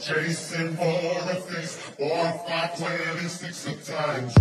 Chasing for a fix, 4, 5, 26 at times.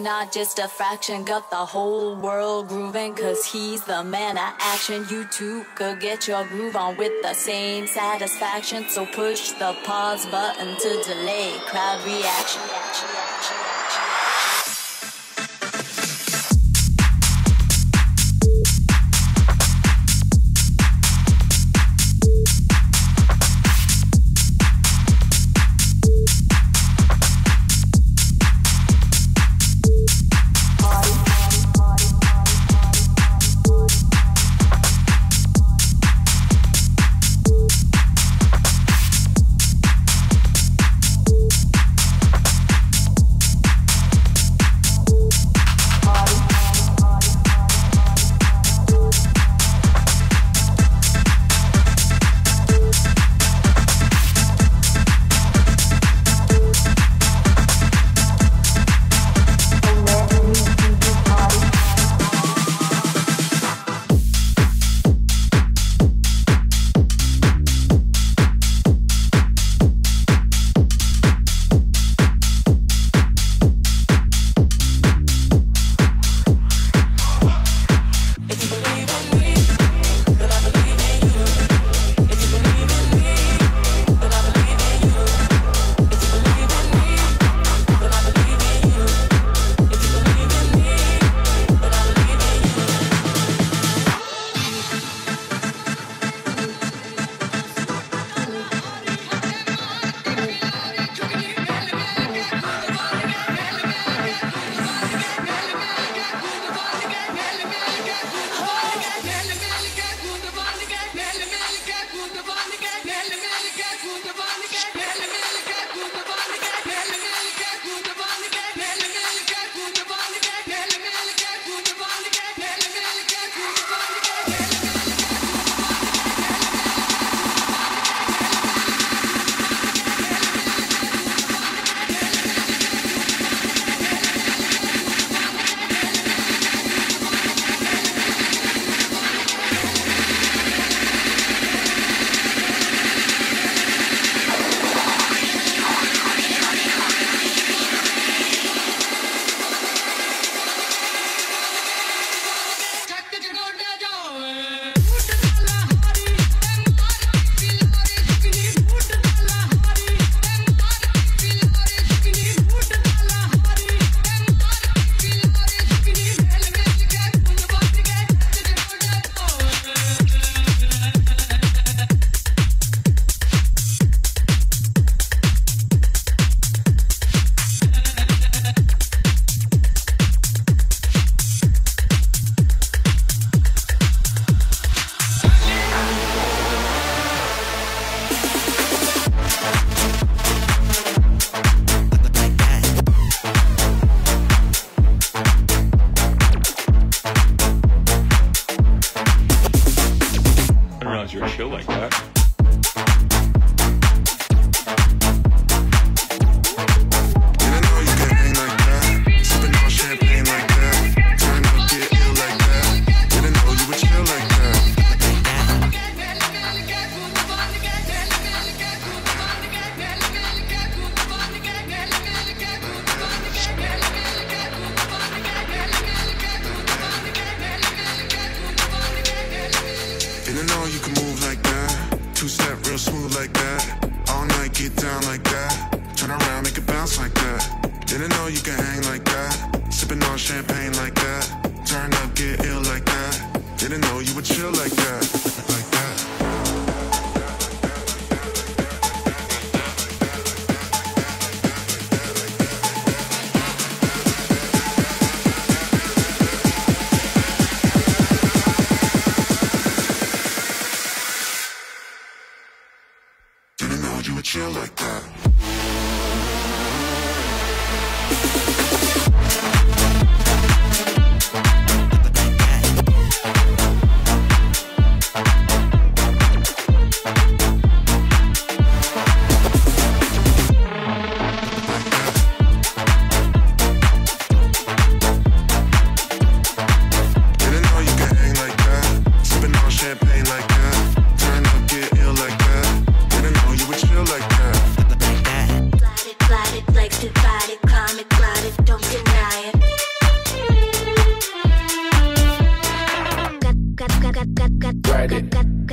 Not just a fraction, got the whole world grooving, cause he's the man of action. You too could get your groove on with the same satisfaction, so push the pause button to delay crowd reaction.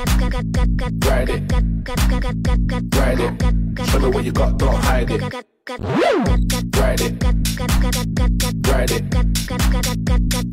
Ride it. Ride it. Show me what you got, don't hide it. Ride it. Ride it.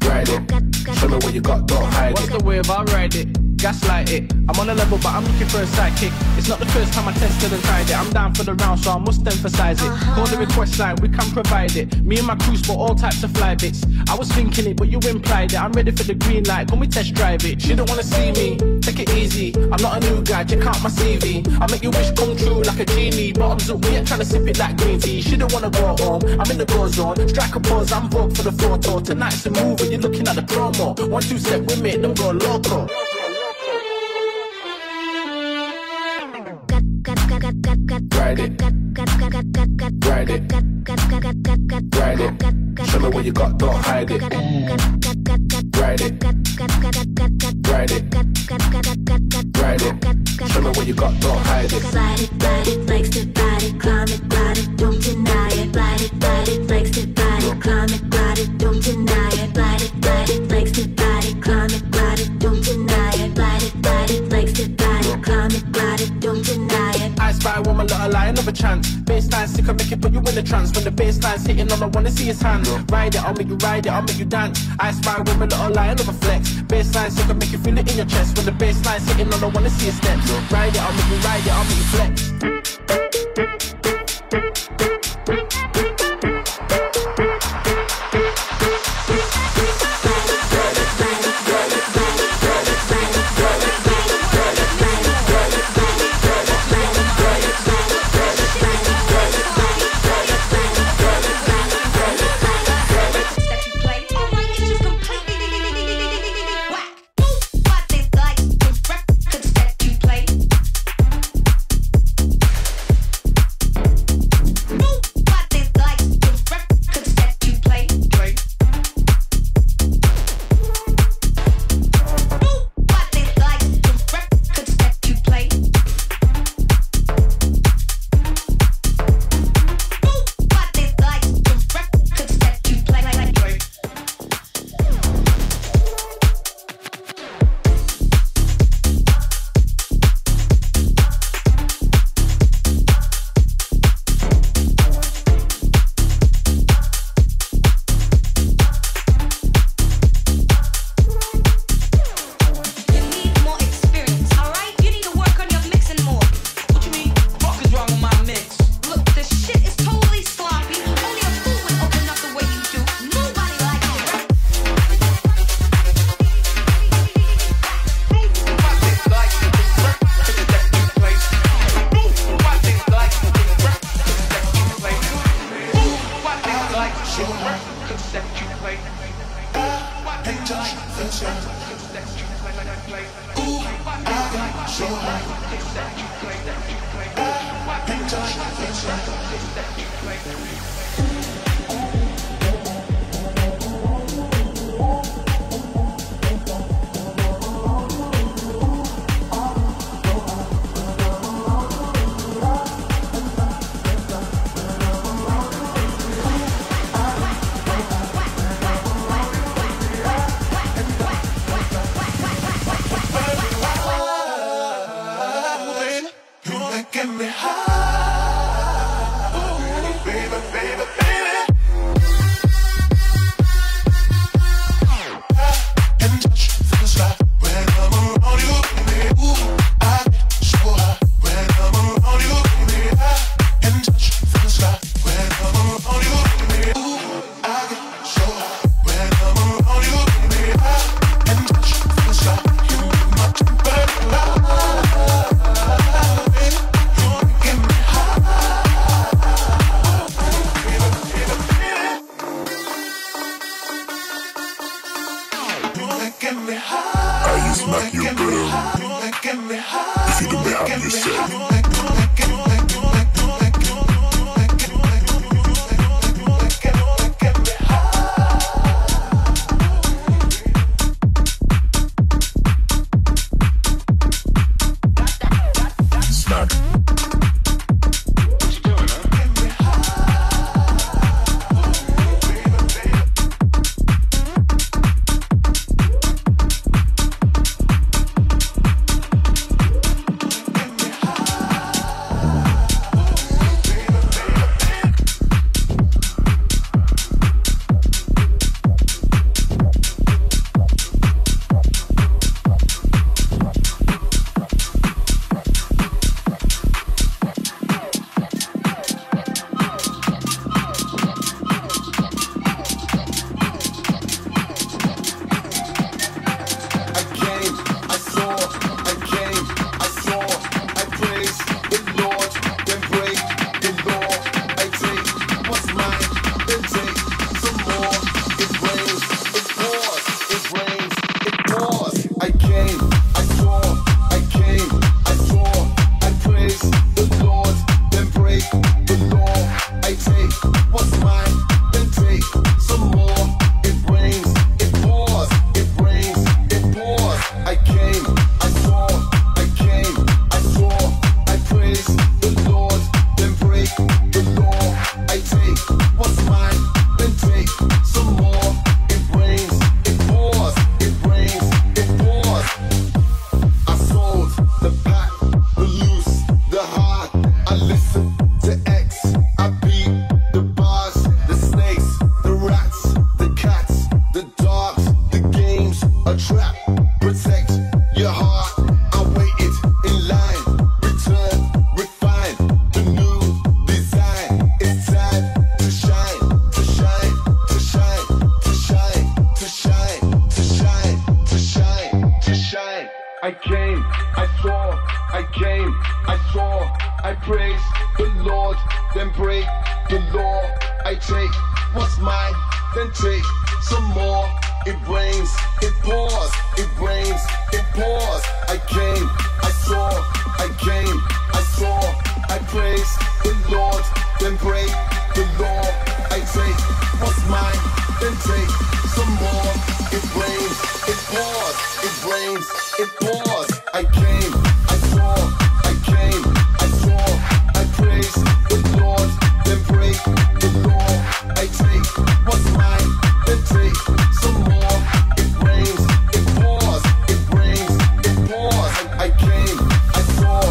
Ride it. Show me what you got, don't hide it. What's the wave? I'll ride it. Gaslight it. I'm on a level, but I'm looking for a sidekick. It's not the first time I tested and tried it. I'm down for the round, so I must emphasize it. Call the request line, we can provide it. Me and my crew spot all types of fly bits. I was thinking it, but you implied it. I'm ready for the green light, can we test drive it? She don't wanna see me, take it easy. I'm not a new guy, check out my CV. I make your wish come true like a genie. Bottoms up, we ain't tryna sip it like green tea. She don't wanna go home, I'm in the go zone. Strike a pose, I'm vogue for the photo. Tonight's a movie, you're looking at the promo. 1-2 step, we make them go loco. Ride it. Ride it. Ride it. Show me what you got, don't hide it. Ride it. Ride it. Ride it. Show me what you got, don't hide it. Ride it, flex it, ride it, climb it, ride it, don't deny it. Ride it, flex it, ride it, climb it, ride it, don't deny it. Ride it, flex it, ride it, climb it, ride it, don't deny it. Ride it, flex it, ride it, climb it, ride it, don't deny it. I spy one more little lie, another chance. Baseline sick, I make it put you in a trance. When the baseline's hitting all I wanna see is hands. Ride it, I'll make you ride it, I'll make you dance. I spy one more little lie, another flex. Baseline sick, I make you feel it in your chest. When the baseline's hitting all I wanna see is steps. Ride it, I'll make you ride it, I'll make you flex. break some more. It rains, it pours, it rains, it pours. I came, I saw, I came, I saw. I praise the Lord, then break the law. I take what's mine, then take some more. It rains, it pours, it rains, it pours. I came, I saw, I came, I saw. I praise the Lord, then break the law. I take what's mine, then take some more. It rains, it pours, it rains, it pours. I came, I saw.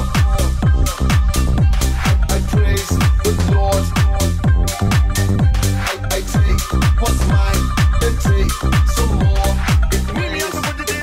I praise the Lord. I take what's mine, then take some more. It millions of the day,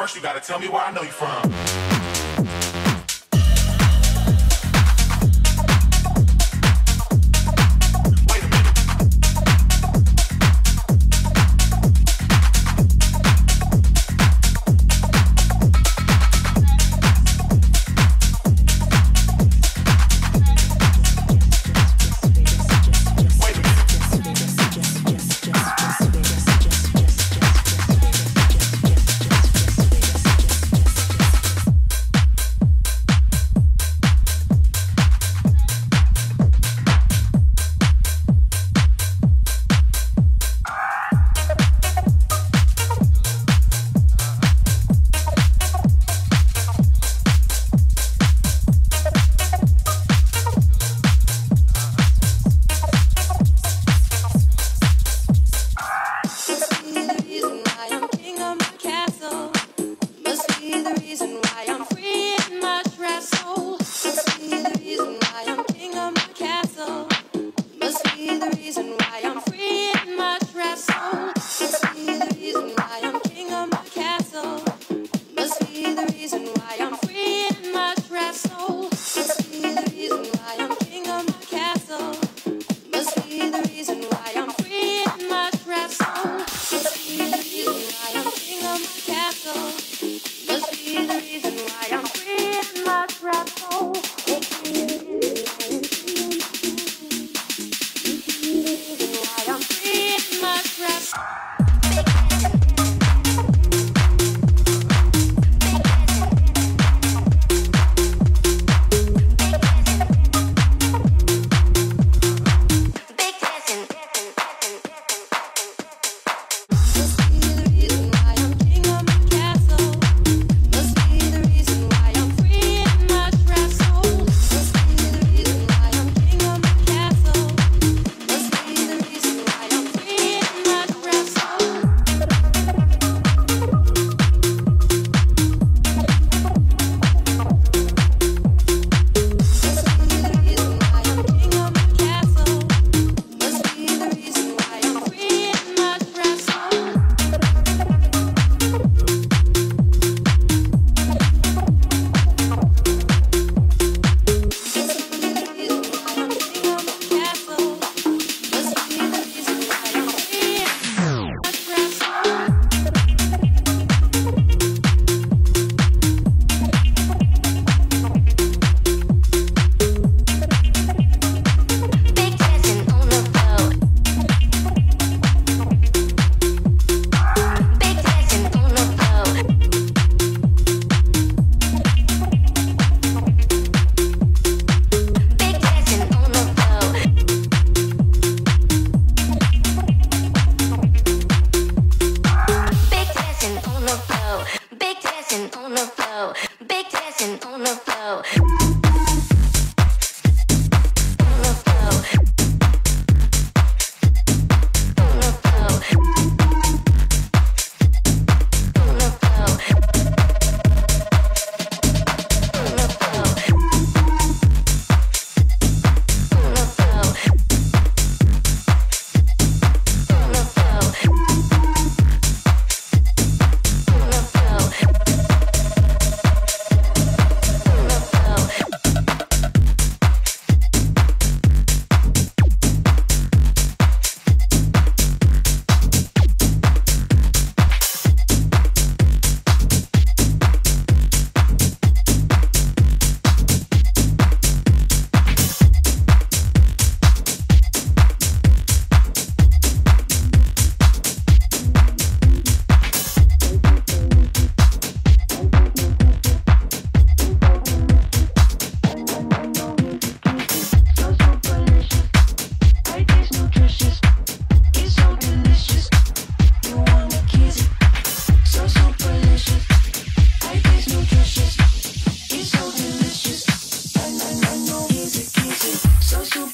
first you gotta tell me where I know you from.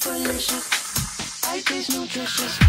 Delicious. I taste nutritious.